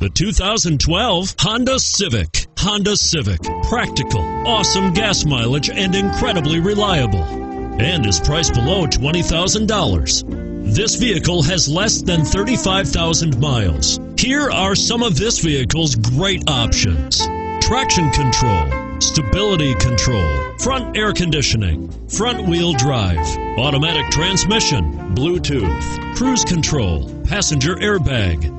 The 2012 Honda Civic. Honda Civic. Practical, awesome gas mileage, and incredibly reliable. And is priced below $20,000. This vehicle has less than 35,000 miles. Here are some of this vehicle's great options: traction control, stability control, front air conditioning, front wheel drive, automatic transmission, Bluetooth, cruise control, passenger airbag,